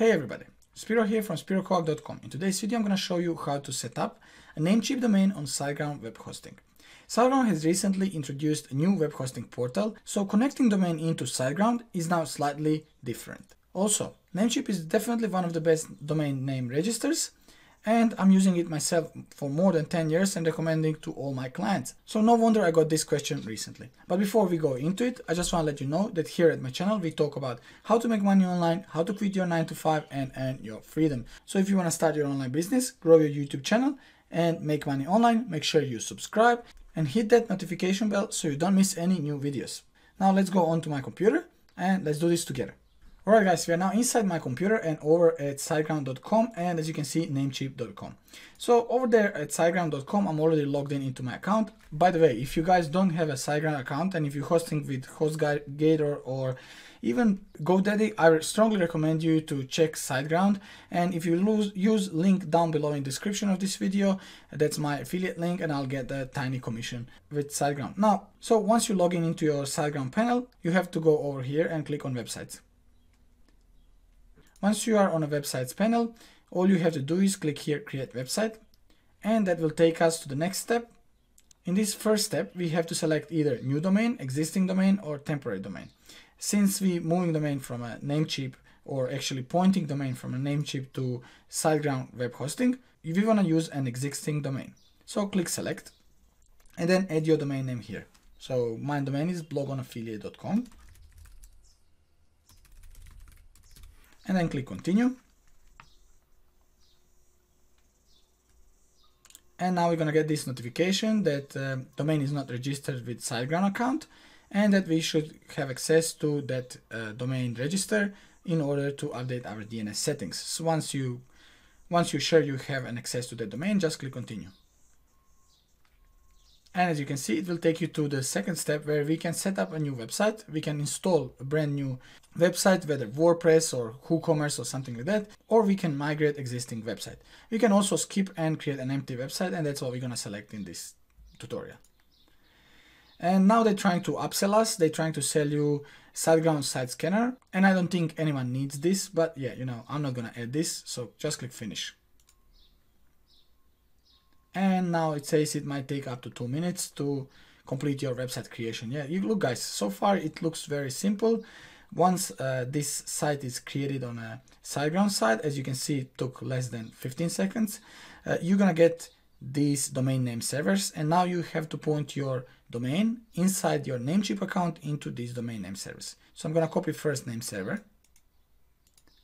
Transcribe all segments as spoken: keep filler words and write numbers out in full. Hey everybody, Spiro here from spiro kovac dot com. In today's video, I'm going to show you how to set up a Namecheap domain on SiteGround web hosting. SiteGround has recently introduced a new web hosting portal, so connecting domain into SiteGround is now slightly different. Also, Namecheap is definitely one of the best domain name registers, and I'm using it myself for more than ten years and recommending to all my clients. So no wonder I got this question recently. But before we go into it, I just want to let you know that here at my channel, we talk about how to make money online, how to quit your nine to five and earn your freedom. So if you want to start your online business, grow your YouTube channel and make money online, make sure you subscribe and hit that notification bell so you don't miss any new videos. Now let's go on to my computer and let's do this together. Alright guys, we are now inside my computer and over at siteground dot com and as you can see, namecheap dot com. So over there at siteground dot com, I'm already logged in into my account. By the way, if you guys don't have a SiteGround account and if you're hosting with HostGator or even GoDaddy, I strongly recommend you to check SiteGround. And if you lose, use link down below in description of this video, that's my affiliate link and I'll get a tiny commission with SiteGround. Now, so once you log in into your SiteGround panel, you have to go over here and click on websites. Once you are on a websites panel, all you have to do is click here, create website, and that will take us to the next step. In this first step, we have to select either new domain, existing domain, or temporary domain. Since we moving domain from a Namecheap, or actually pointing domain from a Namecheap to SiteGround web hosting, we want to use an existing domain. So click select, and then add your domain name here. So my domain is blog on affiliate dot com. And then click continue. And now we're going to get this notification that um, domain is not registered with SiteGround account and that we should have access to that uh, domain register in order to update our D N S settings. So once you once you're sure you have an access to that domain, just click continue. And as you can see, it will take you to the second step where we can set up a new website. We can install a brand new website, whether WordPress or WooCommerce or something like that, or we can migrate existing website. We can also skip and create an empty website, and that's what we're going to select in this tutorial. And now they're trying to upsell us. They're trying to sell you SiteGround Site Scanner, and I don't think anyone needs this, but yeah, you know, I'm not going to add this, so just click finish. And now it says it might take up to two minutes to complete your website creation. Yeah, you look guys, so far it looks very simple. Once uh, this site is created on a SiteGround site, as you can see, it took less than fifteen seconds. Uh, you're gonna get these domain name servers, and now you have to point your domain inside your Namecheap account into these domain name servers. So I'm gonna copy first name server,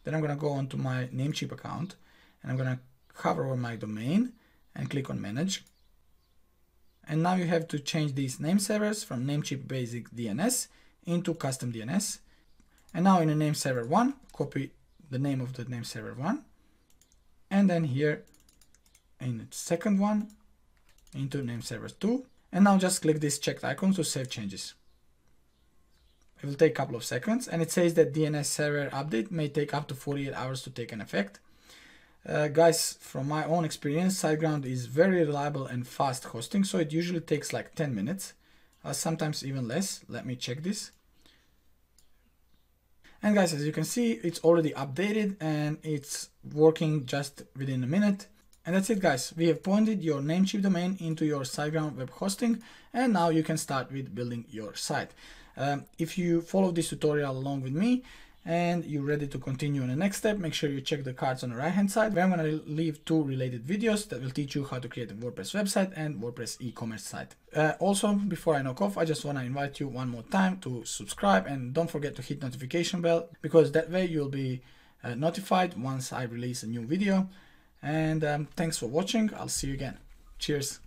then I'm gonna go onto my Namecheap account, and I'm gonna hover over my domain and click on manage. And now you have to change these name servers from Namecheap basic D N S into custom D N S. And now in the name server one, copy the name of the name server one. And then here in the second one into name server two. And now just click this checked icon to save changes. It will take a couple of seconds. And it says that D N S server update may take up to forty-eight hours to take an effect. Uh, guys, from my own experience, SiteGround is very reliable and fast hosting, so it usually takes like ten minutes, uh, sometimes even less. Let me check this. And guys, as you can see, it's already updated and it's working just within a minute. And that's it guys, we have pointed your Namecheap domain into your SiteGround web hosting and now you can start with building your site. Um, if you follow this tutorial along with me, and you're ready to continue on the next step, make sure you check the cards on the right hand side where I'm going to leave two related videos that will teach you how to create a WordPress website and WordPress e-commerce site. Uh, also, before I knock off, I just want to invite you one more time to subscribe and don't forget to hit notification bell because that way you'll be uh, notified once I release a new video. And um, thanks for watching. I'll see you again. Cheers.